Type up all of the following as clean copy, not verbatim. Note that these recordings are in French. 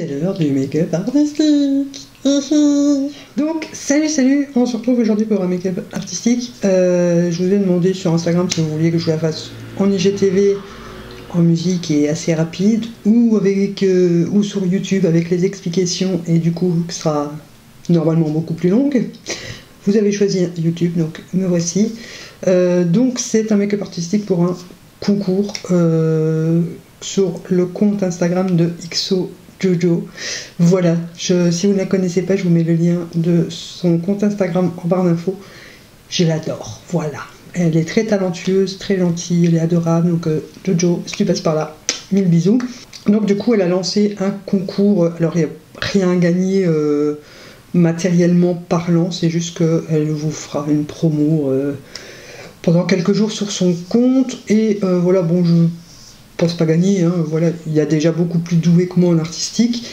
C'est l'heure du make-up artistique. Donc salut, on se retrouve aujourd'hui pour un make-up artistique. Je vous ai demandé sur Instagram si vous vouliez que je la fasse en IGTV, en musique et assez rapide, ou sur YouTube avec les explications et du coup qui sera normalement beaucoup plus longue. Vous avez choisi YouTube, donc me voici. Donc c'est un make-up artistique pour un concours sur le compte Instagram de XO Jojo. Voilà, si vous ne la connaissez pas, je vous mets le lien de son compte Instagram en barre d'infos. Je l'adore, voilà. Elle est très talentueuse, très gentille, elle est adorable. Donc Jojo, si tu passes par là, mille bisous. Donc du coup, elle a lancé un concours. Alors il n'y a rien gagné matériellement parlant, c'est juste qu'elle vous fera une promo pendant quelques jours sur son compte. Et voilà, bon, je pense pas gagner, hein, voilà, il y a déjà beaucoup plus doué que moi en artistique,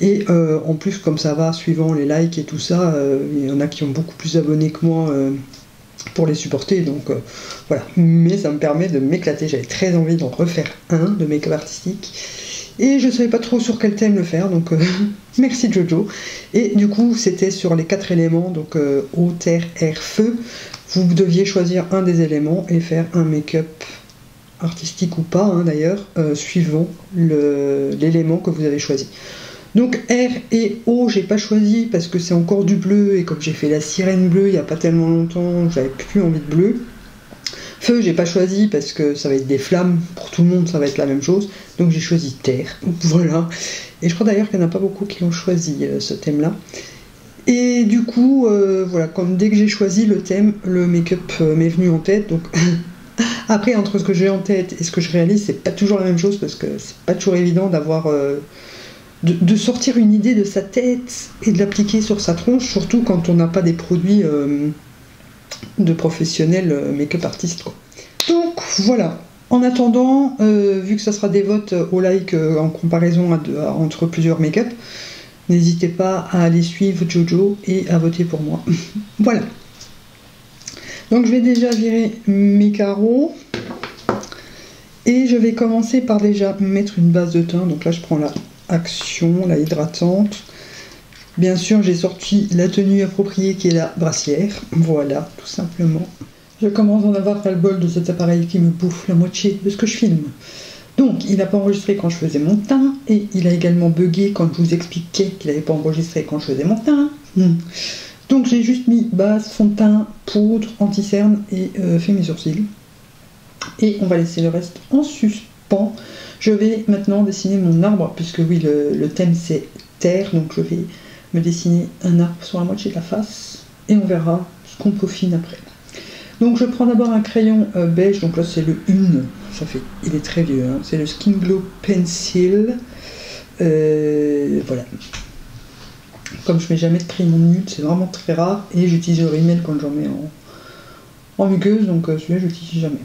et en plus comme ça va suivant les likes et tout ça, il y en a qui ont beaucoup plus d'abonnés que moi pour les supporter, donc voilà, mais ça me permet de m'éclater, j'avais très envie d'en refaire un de make-up artistique, et je savais pas trop sur quel thème le faire, donc merci Jojo, et du coup c'était sur les 4 éléments, donc eau, terre, air, feu, vous deviez choisir un des éléments et faire un make-up artistique ou pas, hein, d'ailleurs, suivant l'élément que vous avez choisi. Donc air et eau, j'ai pas choisi parce que c'est encore du bleu, et comme j'ai fait la sirène bleue il n'y a pas tellement longtemps, j'avais plus envie de bleu. Feu, j'ai pas choisi parce que ça va être des flammes, pour tout le monde ça va être la même chose, donc j'ai choisi terre, voilà. Et je crois d'ailleurs qu'il n'y en a pas beaucoup qui l'ont choisi, ce thème-là. Et du coup, voilà, dès que j'ai choisi le thème, le make-up m'est venu en tête, donc... Après, entre ce que j'ai en tête et ce que je réalise, c'est pas toujours la même chose, parce que c'est pas toujours évident d'avoir de sortir une idée de sa tête et de l'appliquer sur sa tronche, surtout quand on n'a pas des produits de professionnels make-up artistes, quoi. Donc voilà. En attendant, vu que ça sera des votes au like en comparaison entre plusieurs make-up, n'hésitez pas à aller suivre Jojo et à voter pour moi. Voilà. Donc je vais déjà virer mes carreaux et je vais commencer par déjà mettre une base de teint. Donc là je prends la Action, la hydratante. Bien sûr j'ai sorti la tenue appropriée qui est la brassière. Voilà, tout simplement. Je commence à en avoir ras-le-bol de cet appareil qui me bouffe la moitié de ce que je filme. Donc il n'a pas enregistré quand je faisais mon teint et il a également bugué quand je vous expliquais qu'il n'avait pas enregistré quand je faisais mon teint. Donc j'ai juste mis base, fond de teint, poudre, anti-cerne et fait mes sourcils. Et on va laisser le reste en suspens. Je vais maintenant dessiner mon arbre, puisque oui, le thème c'est terre, donc je vais me dessiner un arbre sur la moitié de la face. Et on verra ce qu'on peaufine après. Donc je prends d'abord un crayon beige, donc là c'est le 1, ça fait, il est très vieux, hein, c'est le Skin Glow Pencil. Voilà. Comme je mets jamais de crayon nude, c'est vraiment très rare, et j'utilise le rimel quand j'en mets en muqueuse, donc celui-là je l'utilise jamais.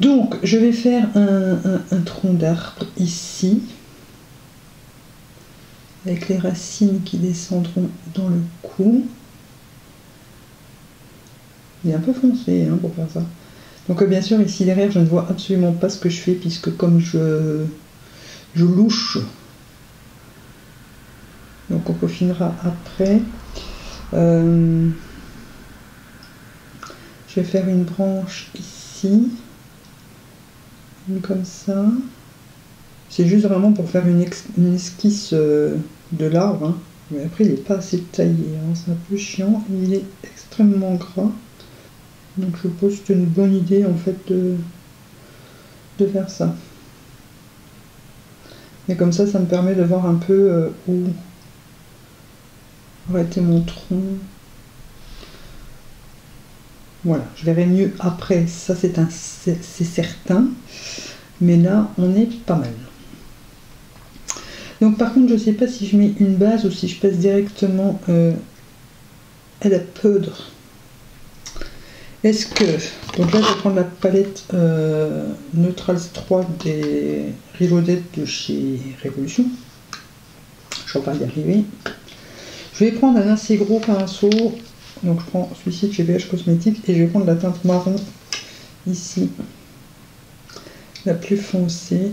Donc je vais faire un tronc d'arbre ici, avec les racines qui descendront dans le cou. Il est un peu foncé, hein, pour faire ça. Donc bien sûr ici derrière je ne vois absolument pas ce que je fais, puisque comme je louche. Donc on peaufinera après. Je vais faire une branche ici, une comme ça. C'est juste vraiment pour faire une esquisse de l'arbre, hein. Mais après il n'est pas assez taillé, hein. C'est un peu chiant, il est extrêmement gras. Donc je pense que c'est une bonne idée en fait de faire ça. Mais comme ça, ça me permet de voir un peu où aurait été mon tronc. Voilà, je verrai mieux après, ça c'est certain, mais là on est pas mal. Donc par contre je sais pas si je mets une base ou si je passe directement à la poudre. Est-ce que, donc là je vais prendre la palette Neutrals 3 des Riodette de chez Revolution, je vais pas y arriver. Je vais prendre un assez gros pinceau, donc je prends celui-ci de chez BH Cosmétiques et je vais prendre la teinte marron ici, la plus foncée,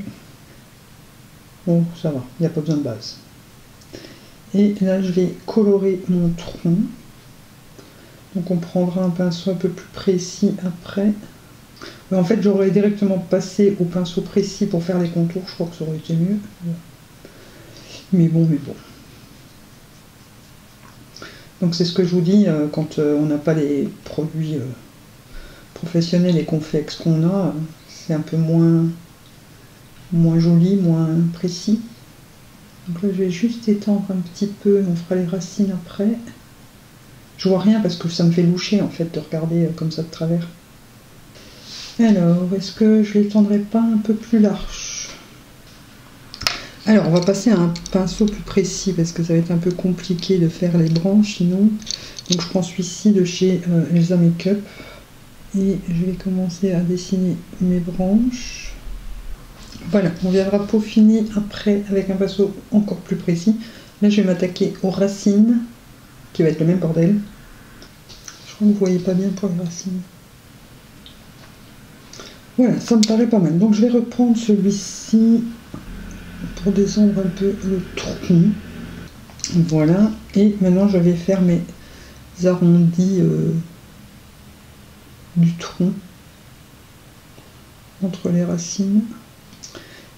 Bon, ça va, il n'y a pas besoin de base. Et là, je vais colorer mon tronc. Donc on prendra un pinceau un peu plus précis après. En fait, j'aurais directement passé au pinceau précis pour faire les contours. Je crois que ça aurait été mieux. Mais bon, mais bon. Donc c'est ce que je vous dis, quand on n'a pas les produits professionnels et qu'on fait avec ce qu'on a, c'est un peu moins joli, moins précis. Donc là je vais juste étendre un petit peu, on fera les racines après. Je vois rien parce que ça me fait loucher en fait de regarder comme ça de travers. Alors, est-ce que je l'étendrai pas un peu plus large? Alors, on va passer à un pinceau plus précis parce que ça va être un peu compliqué de faire les branches sinon. Donc je prends celui-ci de chez Lisa Makeup et je vais commencer à dessiner mes branches. Voilà, on viendra peaufiner après avec un pinceau encore plus précis. Là, je vais m'attaquer aux racines, qui va être le même bordel. Je crois que vous voyez pas bien pour les racines. Voilà, ça me paraît pas mal. Donc, je vais reprendre celui-ci pour descendre un peu le tronc. Voilà, et maintenant, je vais faire mes arrondis du tronc entre les racines.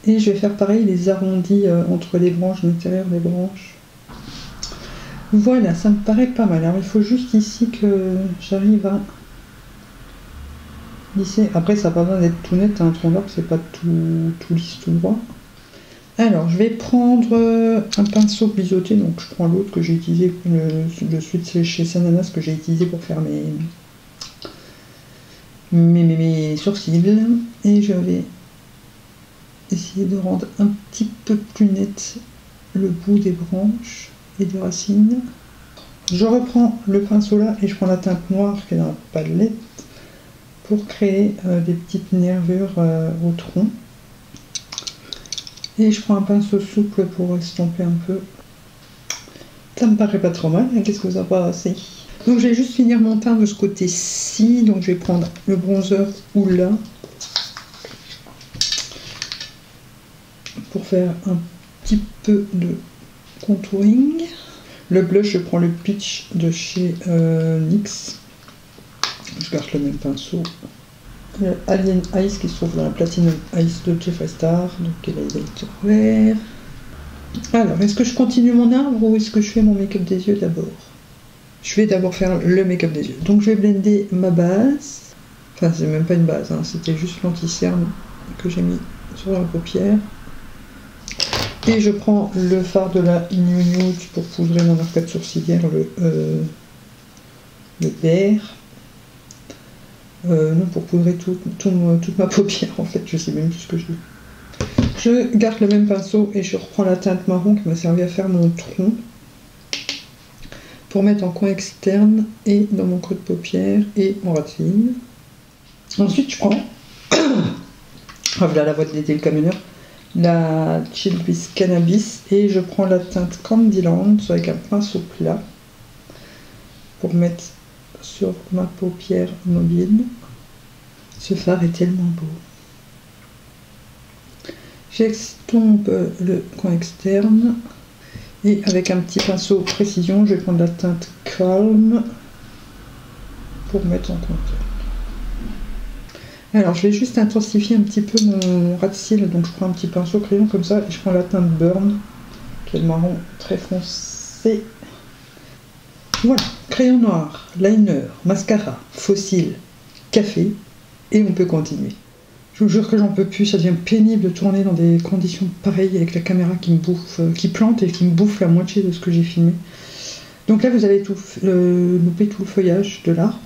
Et je vais faire pareil les arrondis entre les branches, l'intérieur des branches. Voilà, ça me paraît pas mal. Alors il faut juste ici que j'arrive à lisser. Après ça n'a pas besoin d'être tout net, un tronc d'arbre, c'est pas tout lisse, tout droit. Alors je vais prendre un pinceau biseauté, donc je prends l'autre que j'ai utilisé, celui de chez Sananas que j'ai utilisé pour faire mes sourcils. Et je vais essayer de rendre un petit peu plus net le bout des branches et des racines. Je reprends le pinceau là et je prends la teinte noire qui est dans la palette pour créer des petites nervures au tronc. Et je prends un pinceau souple pour estomper un peu. Ça me paraît pas trop mal, hein, qu'est-ce que vous en pensez? Donc je vais juste finir mon teint de ce côté-ci, donc je vais prendre le bronzer Oula pour faire un petit peu de contouring. Le blush, je prends le Peach de chez NYX. Je garde le même pinceau. Le Alien Ice qui se trouve dans la Platinum Ice de Jeffrey Star. Donc elle est vert. Alors, est-ce que je continue mon arbre ou est-ce que je fais mon make-up des yeux d'abord? Je vais d'abord faire le make-up des yeux. Donc je vais blender ma base. Enfin, c'est même pas une base, hein, c'était juste l'anti-cerne que j'ai mis sur la paupière. Et je prends le fard de la New Nude pour poudrer mon arcade sourcilière, le vert. Non, pour poudrer toute ma paupière en fait, je sais même plus ce que je veux. Je garde le même pinceau et je reprends la teinte marron qui m'a servi à faire mon tronc. Pour mettre en coin externe et dans mon creux de paupière et en ras de cils. Ensuite je prends... Ah voilà la voix de l'été, le camionneur. La Chilbis Cannabis et je prends la teinte Candyland avec un pinceau plat pour mettre sur ma paupière mobile. Ce fard est tellement beau. J'extompe le coin externe et avec un petit pinceau précision je vais prendre la teinte Calm pour mettre en contour. Alors je vais juste intensifier un petit peu mon ras de cils, donc je prends un petit pinceau crayon comme ça et je prends la teinte Burn qui est le marron très foncé. Voilà, crayon noir, liner, mascara, faux cils, café et on peut continuer. Je vous jure que j'en peux plus, ça devient pénible de tourner dans des conditions pareilles avec la caméra qui me bouffe, qui plante et qui me bouffe la moitié de ce que j'ai filmé. Donc là vous avez tout loupé tout le feuillage de l'arbre.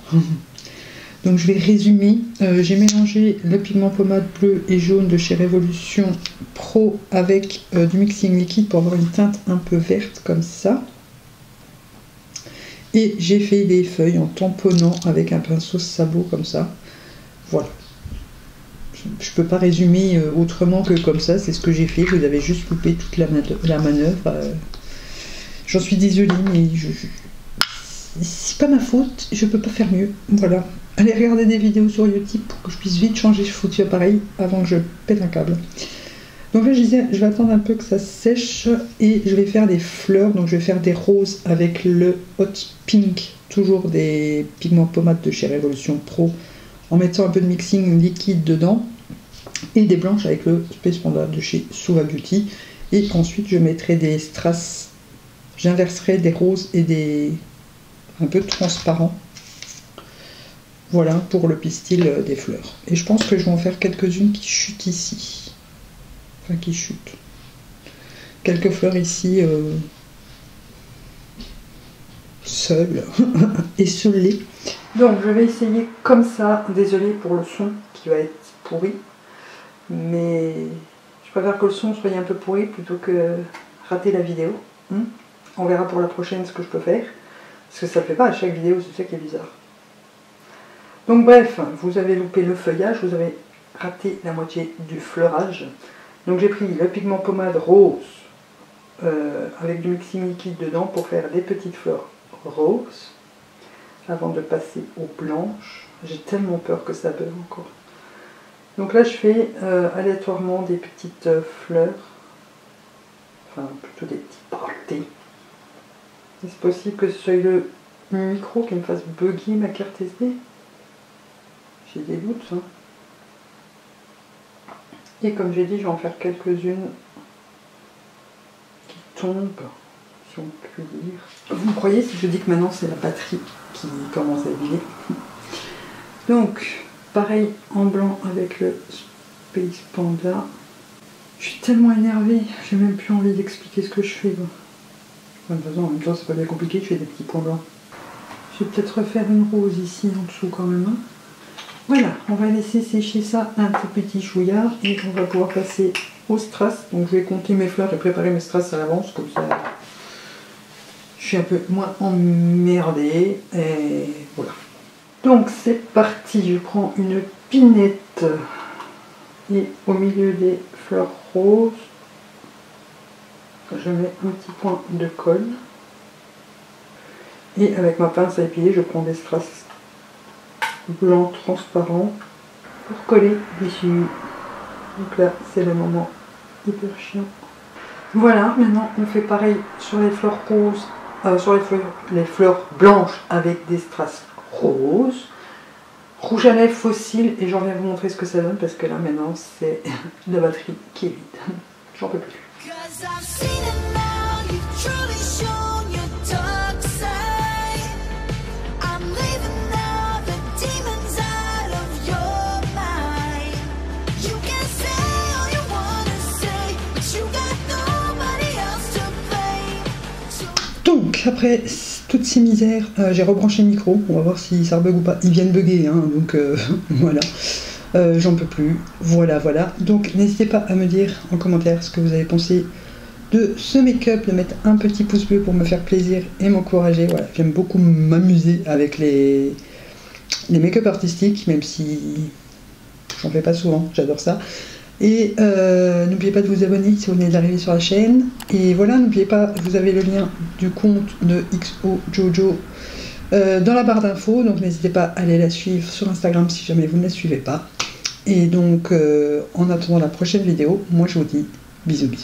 Donc je vais résumer, j'ai mélangé le pigment pommade bleu et jaune de chez Revolution Pro avec du mixing liquide pour avoir une teinte un peu verte comme ça. Et j'ai fait des feuilles en tamponnant avec un pinceau sabot comme ça. Voilà. Je ne peux pas résumer autrement que comme ça, c'est ce que j'ai fait. Vous avez juste coupé toute la manœuvre. J'en suis désolée mais c'est pas ma faute, je peux pas faire mieux. Voilà. Allez regarder des vidéos sur Utip pour que je puisse vite changer ce foutu appareil avant que je pète un câble. Donc là je disais, je vais attendre un peu que ça sèche et je vais faire des fleurs. Donc je vais faire des roses avec le Hot Pink, toujours des pigments pommades de chez Revolution Pro, en mettant un peu de mixing liquide dedans, et des blanches avec le Space Panda de chez Souva Beauty. Et ensuite je mettrai des strass, j'inverserai des roses et des un peu transparents. Voilà pour le pistil des fleurs. Et je pense que je vais en faire quelques-unes qui chutent ici. Enfin qui chutent. Quelques fleurs ici seules et seulées. Donc je vais essayer comme ça. Désolée pour le son qui va être pourri. Mais je préfère que le son soit un peu pourri plutôt que rater la vidéo. On verra pour la prochaine ce que je peux faire. Parce que ça ne fait pas à chaque vidéo, c'est ça qui est bizarre. Donc bref, vous avez loupé le feuillage, vous avez raté la moitié du fleurage. Donc j'ai pris le pigment pommade rose avec du mixing liquide dedans pour faire des petites fleurs roses avant de passer aux blanches. J'ai tellement peur que ça beugle encore. Donc là je fais aléatoirement des petites fleurs, enfin plutôt des petits portés. Est-ce possible que ce soit le micro qui me fasse bugger ma carte SD ? J'ai des doutes. Hein. Et comme j'ai dit, je vais en faire quelques-unes qui tombent, si on peut dire. Vous me croyez si je dis que maintenant c'est la batterie qui commence à briller. Donc, pareil en blanc avec le Space Panda. Je suis tellement énervée, j'ai même plus envie d'expliquer ce que je fais. Enfin, de toute façon, en même temps, c'est pas bien compliqué, je fais des petits points blancs. Je vais peut-être refaire une rose ici en dessous quand même. Voilà, on va laisser sécher ça un petit chouillard et on va pouvoir passer aux strass. Donc je vais compter mes fleurs et préparer mes strass à l'avance, comme ça je suis un peu moins emmerdée. Et voilà. Donc c'est parti, je prends une pinette et au milieu des fleurs roses, je mets un petit point de colle. Et avec ma pince à épiler, je prends des strass blanc transparent pour coller dessus. Donc là c'est le moment hyper chiant. Voilà, maintenant on fait pareil sur les fleurs roses, sur les fleurs blanches avec des strass roses, rouge à lèvres fossile, et j'en viens vous montrer ce que ça donne parce que là maintenant c'est la batterie qui est vide, j'en peux plus. Après toutes ces misères, j'ai rebranché le micro, on va voir si ça bug ou pas. Ils viennent bugger, hein, donc voilà, j'en peux plus, voilà. Donc n'hésitez pas à me dire en commentaire ce que vous avez pensé de ce make-up, de mettre un petit pouce bleu pour me faire plaisir et m'encourager. Voilà, j'aime beaucoup m'amuser avec les make-up artistiques, même si j'en fais pas souvent, j'adore ça. Et n'oubliez pas de vous abonner si vous venez d'arriver sur la chaîne. Et voilà, n'oubliez pas, vous avez le lien du compte de XO Jojo dans la barre d'infos. Donc n'hésitez pas à aller la suivre sur Instagram si jamais vous ne la suivez pas. Et donc en attendant la prochaine vidéo, moi je vous dis bisous.